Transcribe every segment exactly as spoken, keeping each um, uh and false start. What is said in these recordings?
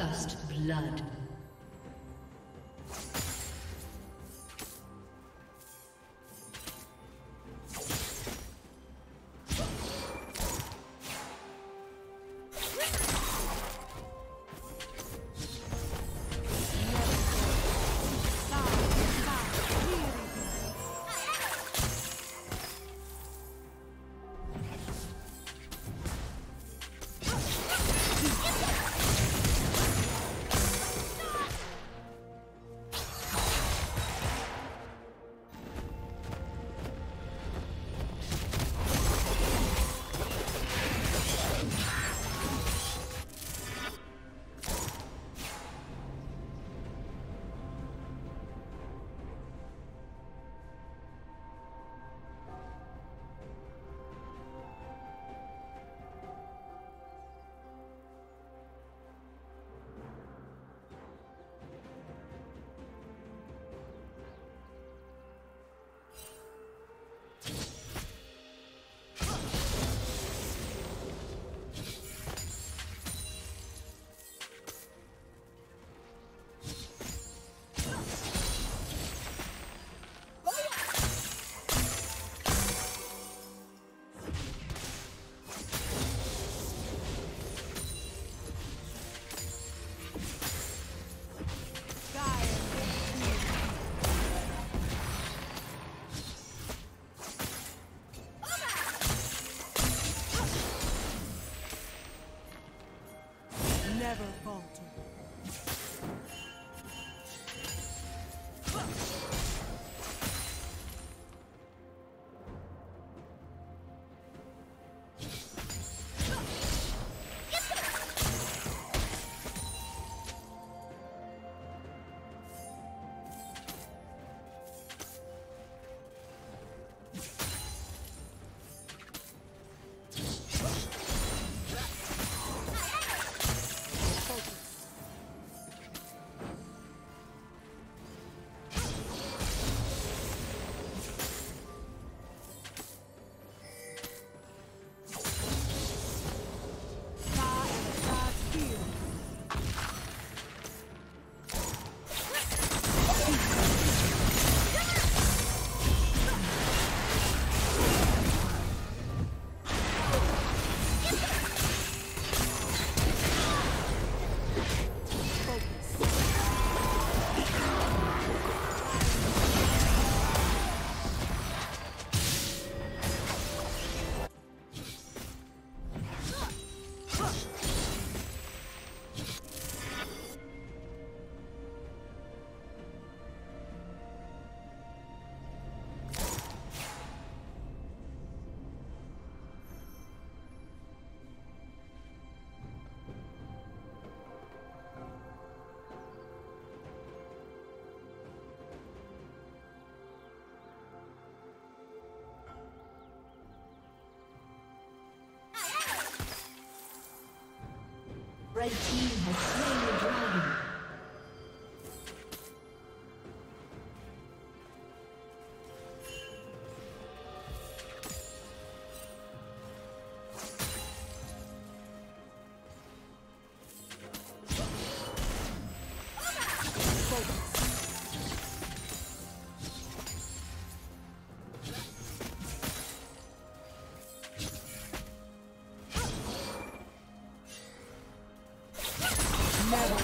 First blood. Never falter. Red team has slain the dragon. Never.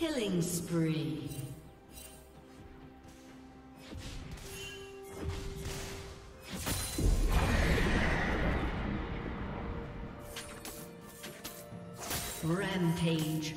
Killing spree. Rampage.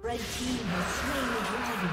Red team has slain the dragon.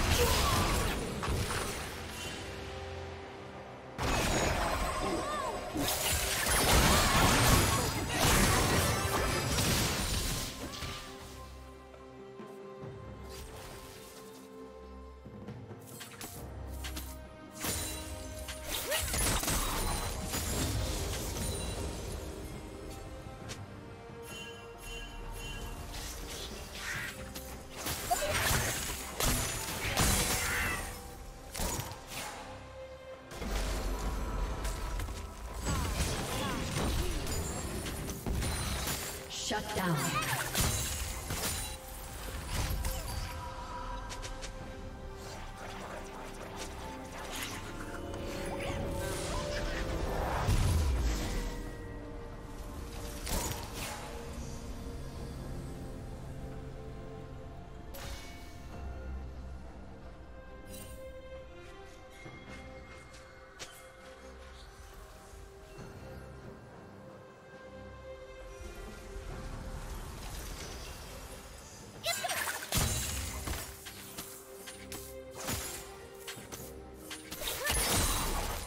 Shut down.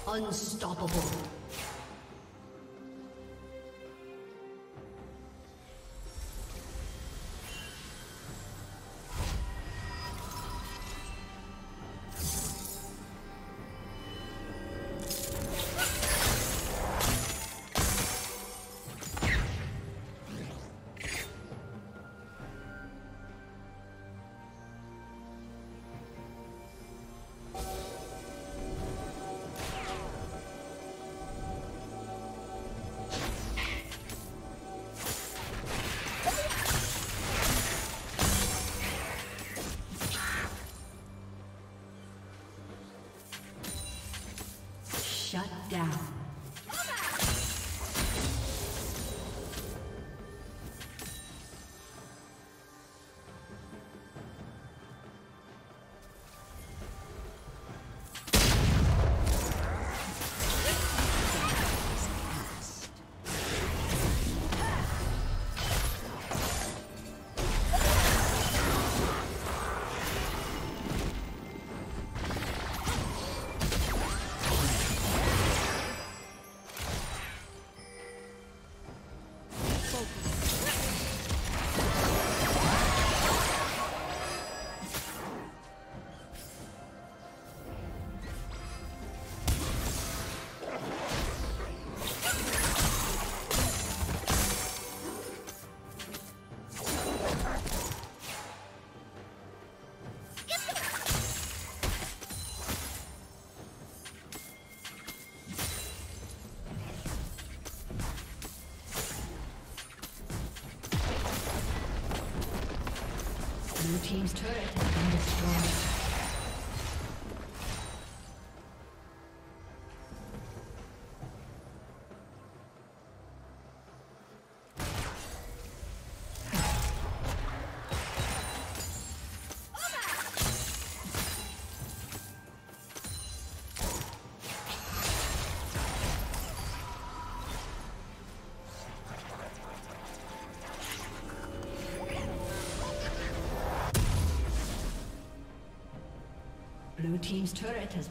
Unstoppable. Shut down. team's turret has been destroyed. Blue team's turret has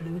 Blue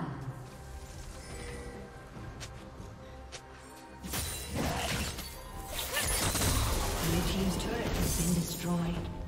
Blue team's turret has been destroyed.